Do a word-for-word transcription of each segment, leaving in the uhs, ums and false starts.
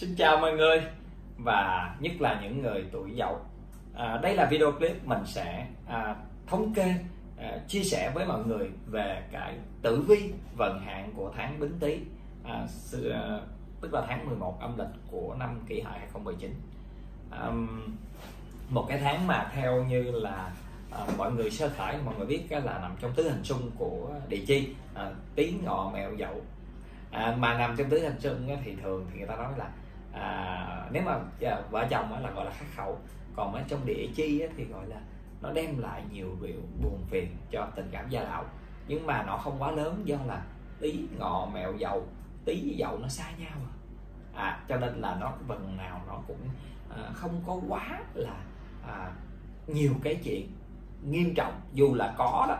Xin chào mọi người, và nhất là những người tuổi Dậu. À, đây là video clip mình sẽ à, thống kê, à, chia sẻ với mọi người về cái tử vi vận hạn của tháng Bính Tý, à, sự, à, tức là tháng mười một âm lịch của năm Kỷ Hợi hai không một chín. À, một cái tháng mà theo như là à, mọi người sơ khởi, mọi người biết là nằm trong tứ hành xung của địa chi, à, Tý Ngọ Mẹo Dậu. À, mà nằm trong tứ hành xung thì thường thì người ta nói là à, nếu mà à, vợ chồng là gọi là khắc khẩu, còn ở trong địa chi thì gọi là nó đem lại nhiều điều buồn phiền cho tình cảm gia đạo, nhưng mà nó không quá lớn do là Tý Ngọ Mẹo Dậu, Tý với Dậu nó xa nhau à, cho nên là nó phần nào nó cũng à, không có quá là à, nhiều cái chuyện nghiêm trọng, dù là có đó,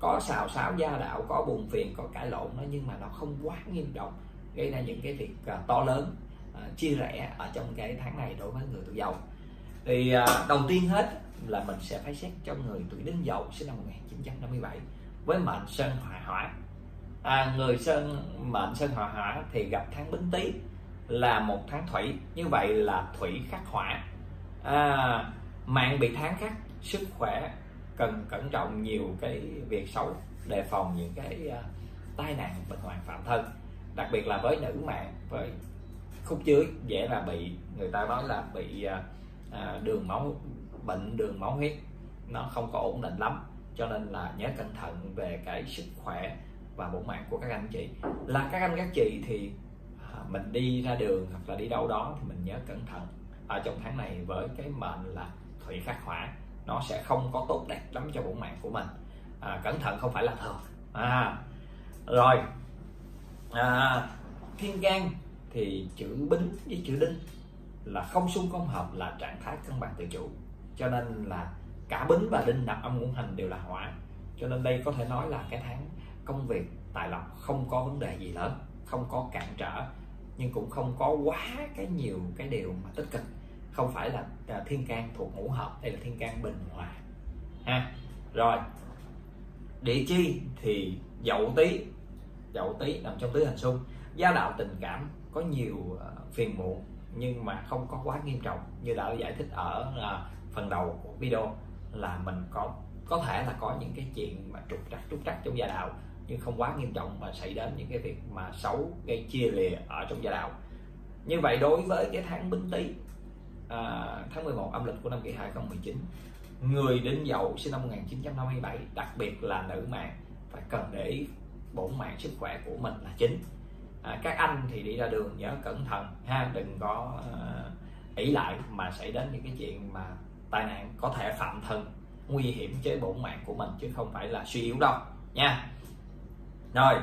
có xào xáo gia đạo, có buồn phiền, có cãi lộn nó, nhưng mà nó không quá nghiêm trọng gây ra những cái việc uh, to lớn, uh, chia rẽ ở trong cái tháng này đối với người tuổi Dậu. Thì uh, đầu tiên hết là mình sẽ phải xét cho người tuổi Đinh Dậu sinh năm một nghìn chín trăm năm mươi bảy với mệnh Sơn Hỏa Hỏa. À, người Sơn mệnh Sơn Hỏa Hỏa thì gặp tháng Bính Tý là một tháng Thủy, như vậy là Thủy khắc Hỏa. À, mạng bị tháng khắc, sức khỏe cần cẩn trọng nhiều cái việc xấu, đề phòng những cái uh, tai nạn bệnh hoạn phạm thân, đặc biệt là với nữ mạng, với khúc dưới dễ là bị, người ta nói là bị uh, đường máu, bệnh đường máu huyết nó không có ổn định lắm, cho nên là nhớ cẩn thận về cái sức khỏe và bổn mạng của các anh chị. Là các anh các chị thì uh, mình đi ra đường hoặc là đi đâu đó thì mình nhớ cẩn thận ở trong tháng này với cái mệnh là Thủy khắc Hỏa, nó sẽ không có tốt đẹp lắm cho bổn mạng của mình. À, cẩn thận không phải là thường. À, rồi à, thiên can thì chữ Bính với chữ Đinh là không xung không hợp, là trạng thái cân bằng tự chủ, cho nên là cả Bính và Đinh nạp âm ngũ hành đều là Hỏa, cho nên đây có thể nói là cái tháng công việc tài lộc không có vấn đề gì lớn, không có cản trở, nhưng cũng không có quá cái nhiều cái điều mà tích cực. Không phải là thiên can thuộc ngũ hợp, đây là thiên can bình hòa ha. Rồi địa chi thì Dậu Tý, Dậu Tý nằm trong tứ hành xung, gia đạo tình cảm có nhiều phiền muộn nhưng mà không có quá nghiêm trọng, như đã giải thích ở phần đầu của video là mình có có thể là có những cái chuyện mà trục trặc trục trặc trong gia đạo, nhưng không quá nghiêm trọng mà xảy đến những cái việc mà xấu gây chia lìa ở trong gia đạo. Như vậy đối với cái tháng Bính Tý, À, tháng mười một âm lịch của năm Kỷ Hợi hai không một chín, người Đinh Dậu sinh năm một nghìn chín trăm năm mươi bảy, đặc biệt là nữ mạng, phải cần để ý bổn mạng sức khỏe của mình là chính. À, các anh thì đi ra đường nhớ cẩn thận ha, đừng có uh, ỷ lại mà xảy đến những cái chuyện mà tai nạn có thể phạm thân, nguy hiểm với bổn mạng của mình chứ không phải là suy yếu đâu nha. Rồi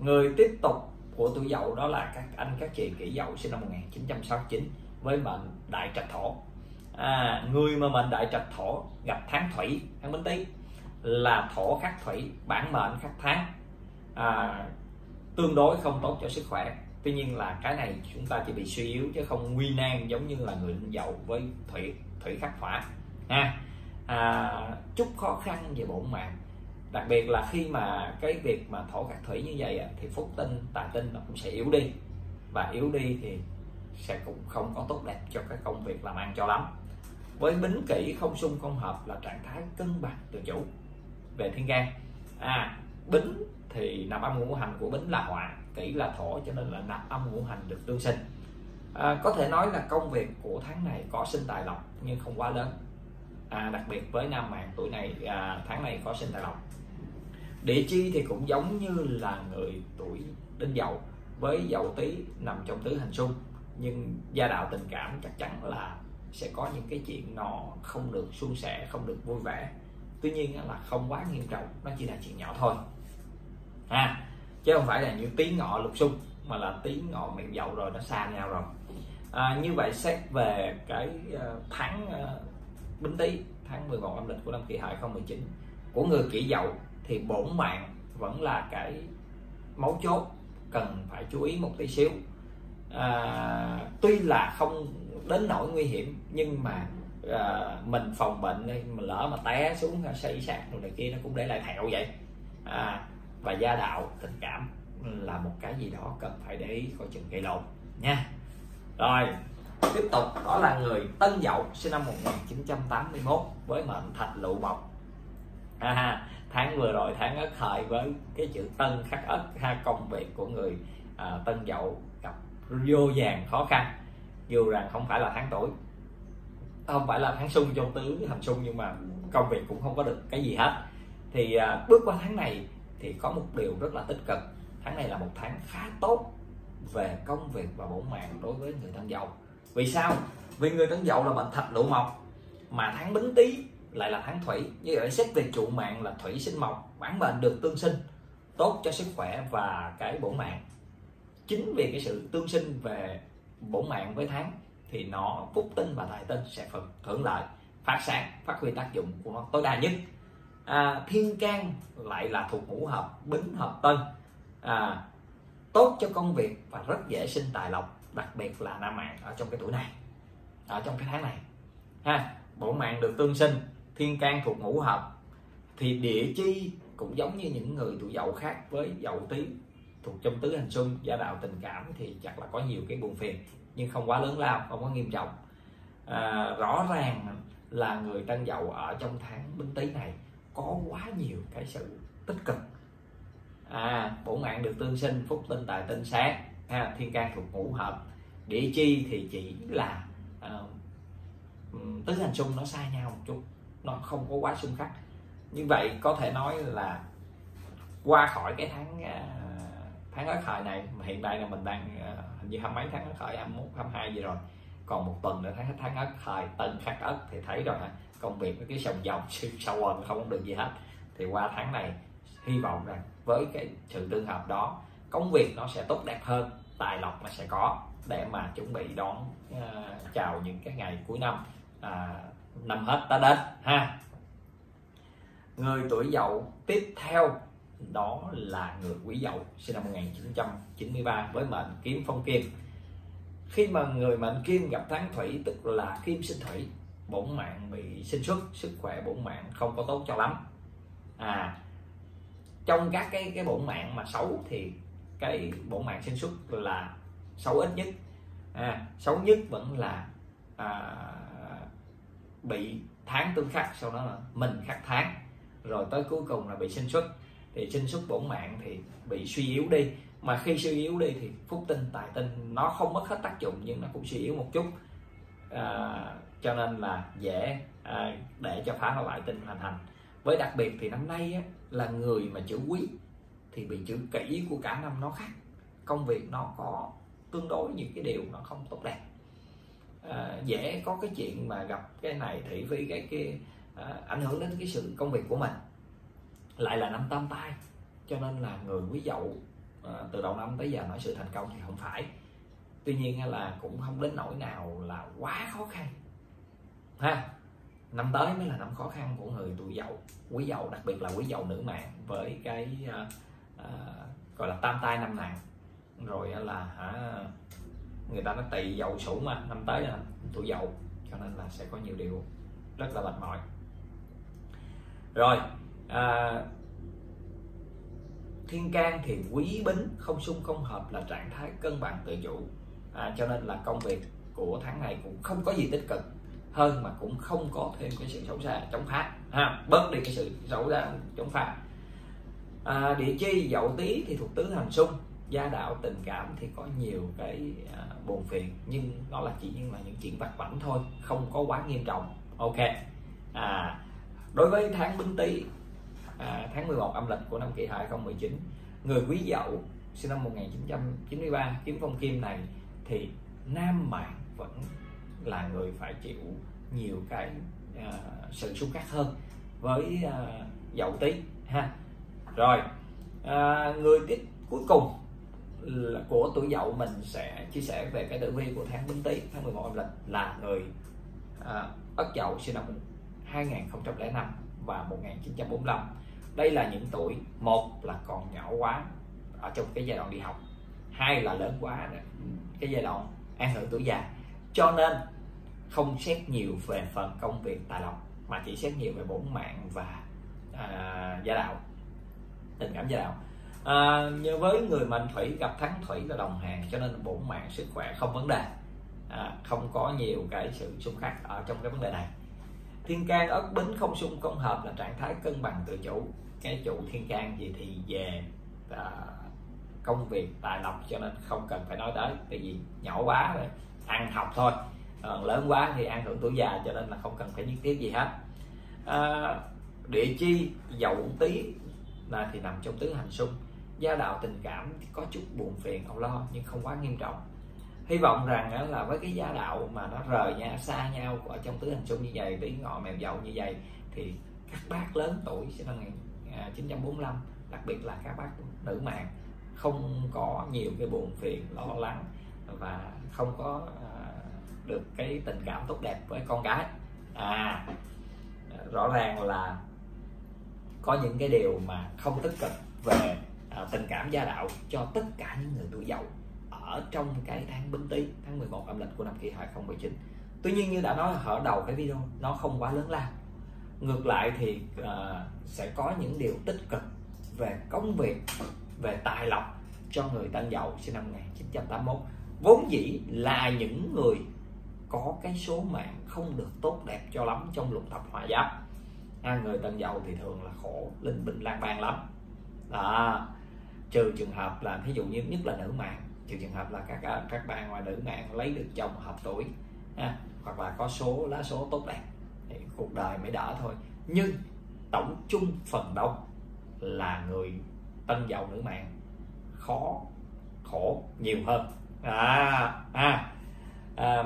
người tiếp tục của tuổi Dậu đó là các anh các chị Kỷ Dậu sinh năm một nghìn chín trăm sáu mươi chín với mệnh Đại Trạch Thổ. À, người mà mệnh Đại Trạch Thổ gặp tháng Thủy, tháng Bính Tý là Thổ khắc Thủy, bản mệnh khắc tháng, à, tương đối không tốt cho sức khỏe. Tuy nhiên là cái này chúng ta chỉ bị suy yếu chứ không nguy nan giống như là người Đinh Dậu với Thủy thủy khắc Hỏa ha. À, chút khó khăn về bổn mạng, đặc biệt là khi mà cái việc mà Thổ khắc Thủy như vậy thì phúc tinh, tài tinh nó cũng sẽ yếu đi, và yếu đi thì sẽ cũng không có tốt đẹp cho cái công việc làm ăn cho lắm. Với Bính Kỷ không xung không hợp là trạng thái cân bằng tự chủ về thiên can. À, Bính thì nạp âm ngũ hành của Bính là Hỏa, Kỷ là Thổ, cho nên là nạp âm ngũ hành được tương sinh. À, có thể nói là công việc của tháng này có sinh tài lộc nhưng không quá lớn. À, đặc biệt với nam mạng tuổi này, à, tháng này có sinh tài lộc. Địa chi thì cũng giống như là người tuổi Đinh Dậu với Dậu Tý nằm trong tứ hành xung, nhưng gia đạo tình cảm chắc chắn là sẽ có những cái chuyện nó không được suôn sẻ, không được vui vẻ. Tuy nhiên là không quá nghiêm trọng, nó chỉ là chuyện nhỏ thôi à, chứ không phải là như Tý Ngọ lục xung, mà là Tý Ngọ Mẹo Dậu rồi, nó xa nhau rồi. À, như vậy xét về cái tháng Bính Tý, tháng mười một âm lịch của năm Kỷ Hợi hai không một chín của người Kỷ Dậu thì bổn mạng vẫn là cái mấu chốt cần phải chú ý một tí xíu. À, tuy là không đến nỗi nguy hiểm nhưng mà à, mình phòng bệnh, mình lỡ mà té xuống xây sạc rồi này kia nó cũng để lại thẹo vậy. À, và gia đạo tình cảm là một cái gì đó cần phải để ý coi chừng gây lộn nha. Rồi tiếp tục, đó là người Tân Dậu sinh năm một nghìn chín trăm tám mươi mốt với mệnh Thạch Lụ Mộc. À, tháng vừa rồi tháng Ất Hợi với cái chữ Tân khắc Ất ha, công việc của người à, Tân Dậu gặp vô vàn khó khăn, dù rằng không phải là tháng tuổi, không phải là tháng xung trong tứ hành xung, nhưng mà công việc cũng không có được cái gì hết. Thì à, bước qua tháng này thì có một điều rất là tích cực, tháng này là một tháng khá tốt về công việc và bổn mạng đối với người Tân Dậu. Vì sao? Vì người Tân Dậu là mệnh Thạch Lụ Mộc, mà tháng Bính Tý lại là tháng thủy, như vậy xét về trụ mạng là thủy sinh mộc, bản mệnh được tương sinh, tốt cho sức khỏe và cái bổn mạng. Chính vì cái sự tương sinh về bổn mạng với tháng thì nó phúc tinh và tài tinh sẽ phần hưởng lợi, phát sáng, phát huy tác dụng của nó tối đa nhất. À, thiên can lại là thuộc ngũ hợp Bính hợp Tân, à, tốt cho công việc và rất dễ sinh tài lộc, đặc biệt là nam mạng ở trong cái tuổi này, ở trong cái tháng này ha. Bổn mạng được tương sinh, thiên can thuộc ngũ hợp, thì địa chi cũng giống như những người tuổi Dậu khác với Dậu Tý thuộc trong tứ hành xung, gia đạo tình cảm thì chắc là có nhiều cái buồn phiền nhưng không quá lớn lao, không có nghiêm trọng. À, rõ ràng là người Tân Dậu ở trong tháng Bính Tý này có quá nhiều cái sự tích cực. À, bổn mạng được tương sinh, phúc tinh tài tinh sáng, ha, thiên can thuộc ngũ hợp, địa chi thì chỉ là à, tứ hành xung nó xa nhau một chút, nó không có quá xung khắc. Như vậy có thể nói là qua khỏi cái tháng à, tháng Ất Hợi này, mà hiện tại là mình đang à, hình như hai mấy tháng Ất Hợi, hai mươi mốt, hai mươi hai gì rồi, còn một tuần nữa tháng tháng Ất Hợi, Tân khắc Ất thì thấy rồi hả, công việc với cái sòng dòng sâu quần không được gì hết. Thì qua tháng này hy vọng rằng với cái sự tương hợp đó, công việc nó sẽ tốt đẹp hơn, tài lộc nó sẽ có, để mà chuẩn bị đón à, chào những cái ngày cuối năm, à, năm hết ta đến ha. Người tuổi Dậu tiếp theo đó là người Quý Dậu sinh năm một nghìn chín trăm chín mươi ba với mệnh Kim phong Kim. Khi mà người mệnh Kim gặp tháng thủy, tức là Kim sinh thủy, bổn mạng bị sinh xuất, sức khỏe bổn mạng không có tốt cho lắm. À, trong các cái cái bổn mạng mà xấu thì cái bổn mạng sinh xuất là xấu ít nhất. À, xấu nhất vẫn là à, bị tháng tương khắc, sau đó là mình khắc tháng, rồi tới cuối cùng là bị sinh xuất. Thì sinh xuất bổn mạng thì bị suy yếu đi, mà khi suy yếu đi thì phúc tinh tài tinh nó không mất hết tác dụng, nhưng nó cũng suy yếu một chút, à, cho nên là dễ à, để cho phá nó lại tinh hoàn thành. Với đặc biệt thì năm nay á, là người mà chữ Quý thì bị chữ Kỷ của cả năm nó khác, công việc nó có tương đối những cái điều nó không tốt đẹp, à, dễ có cái chuyện mà gặp cái này thị phi cái kia, à, ảnh hưởng đến cái sự công việc của mình. Lại là năm tam tai, cho nên là người Quý Dậu à, từ đầu năm tới giờ nói sự thành công thì không phải, tuy nhiên là cũng không đến nỗi nào là quá khó khăn ha. Năm tới mới là năm khó khăn của người tuổi Dậu, Quý Dậu, đặc biệt là Quý Dậu nữ mạng với cái à, à, gọi là tam tai năm nạn, rồi là à, người ta nói tỵ Dậu Sửu mà năm tới là tuổi Dậu, cho nên là sẽ có nhiều điều rất là mệt mỏi. Rồi à, thiên can thì Quý Bính không xung không hợp, là trạng thái cân bằng tự chủ, à, cho nên là công việc của tháng này cũng không có gì tích cực hơn, mà cũng không có thêm cái sự xấu xa chống phá ha, bớt đi cái sự xấu xa chống phá. À, địa chi Dậu Tý thì thuộc tứ hành xung, gia đạo tình cảm thì có nhiều cái à, buồn phiền, nhưng nó là chỉ nhưng mà những chuyện vặt vãnh thôi, không có quá nghiêm trọng. Ok, à, đối với tháng Bính Tý, à, tháng mười một âm lịch của năm Kỷ Hợi hai không một chín, người Quý Dậu sinh năm một nghìn chín trăm chín mươi ba Kim phong Kim này thì nam mạng vẫn là người phải chịu nhiều cái à, sự xung khắc hơn với à, Dậu Tý ha. Rồi à, người tiếp cuối cùng là của tuổi Dậu mình sẽ chia sẻ về cái tử vi của tháng Bính Tý, tháng mười một âm lịch, là người à, Ất Dậu sinh năm hai nghìn không trăm lẻ năm và một nghìn chín trăm bốn mươi lăm. Đây là những tuổi, một là còn nhỏ quá ở trong cái giai đoạn đi học, hai là lớn quá cái giai đoạn an hưởng tuổi già, cho nên không xét nhiều về phần công việc tài lộc, mà chỉ xét nhiều về bổn mạng và à, gia đạo, tình cảm gia đạo. À, như với người mệnh thủy gặp tháng thủy là đồng hàng, cho nên bổn mạng sức khỏe không vấn đề, à, không có nhiều cái sự xung khắc ở trong cái vấn đề này. Thiên can ất bính không xung không hợp là trạng thái cân bằng tự chủ. Cái chủ thiên can gì thì về à, công việc tài lộc, cho nên không cần phải nói tới, tại vì nhỏ quá rồi ăn học thôi, à, lớn quá thì ăn hưởng tuổi già, cho nên là không cần phải nhất thiết gì hết. à, Địa chi dậu tí là thì nằm trong tứ hành xung, gia đạo tình cảm có chút buồn phiền âu lo nhưng không quá nghiêm trọng. Hy vọng rằng là với cái gia đạo mà nó rời nhà xa nhau ở trong tứ hành xung như vậy, tí ngọ mèo dậu như vậy, thì các bác lớn tuổi sinh năm một nghìn chín trăm bốn mươi lăm, đặc biệt là các bác nữ mạng, không có nhiều cái buồn phiền lo lắng và không có được cái tình cảm tốt đẹp với con gái. À, rõ ràng là có những cái điều mà không tích cực về à, tình cảm gia đạo cho tất cả những người tuổi dậu ở trong cái tháng Bính Tý, tháng mười một âm lịch của năm kỷ hợi hai không một chín. Tuy nhiên, như đã nói ở đầu cái video, nó không quá lớn lao. Ngược lại thì à, sẽ có những điều tích cực về công việc, về tài lộc cho người Tân Dậu sinh năm một nghìn chín trăm tám mươi mốt, vốn dĩ là những người có cái số mạng không được tốt đẹp cho lắm trong lục thập hỏa giáp. À, người Tân Dậu thì thường là khổ linh binh lang bang lắm, à, trừ trường hợp là thí dụ như nhất là nữ mạng, trừ trường hợp là các các bạn ngoài nữ mạng lấy được chồng hợp tuổi, à, hoặc là có số lá số tốt đẹp thì cuộc đời mới đỡ thôi. Nhưng tổng chung phần đông là người Tân Dậu nữ mạng khó khổ nhiều hơn. à, à, à,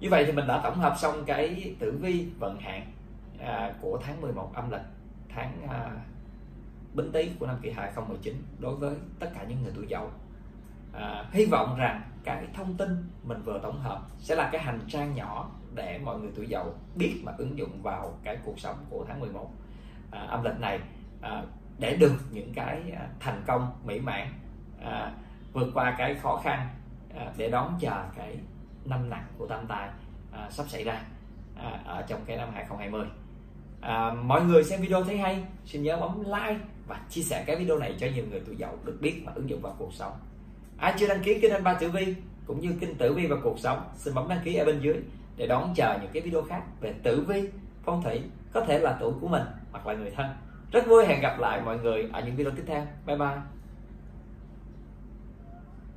Như vậy thì mình đã tổng hợp xong cái tử vi vận hạn à, của tháng mười một âm lịch, tháng à, Bính Tý của năm kỷ hợi hai không một chín đối với tất cả những người tuổi Dậu. à, Hy vọng rằng cái thông tin mình vừa tổng hợp sẽ là cái hành trang nhỏ để mọi người tuổi Dậu biết mà ứng dụng vào cái cuộc sống của tháng mười một à, âm lịch này, à, để được những cái thành công mỹ mãn, à, vượt qua cái khó khăn, à, để đón chờ cái năm nặng của tam tài à, sắp xảy ra à, ở trong cái năm hai không hai không. À, mọi người xem video thấy hay, xin nhớ bấm like và chia sẻ cái video này cho nhiều người tuổi Dậu được biết và ứng dụng vào cuộc sống. Ai chưa đăng ký kênh Anh Ba Tử Vi cũng như kênh Tử Vi và Cuộc Sống, xin bấm đăng ký ở bên dưới để đón chờ những cái video khác về tử vi, phong thủy, có thể là tuổi của mình hoặc là người thân. Rất vui hẹn gặp lại mọi người ở những video tiếp theo. Bye bye.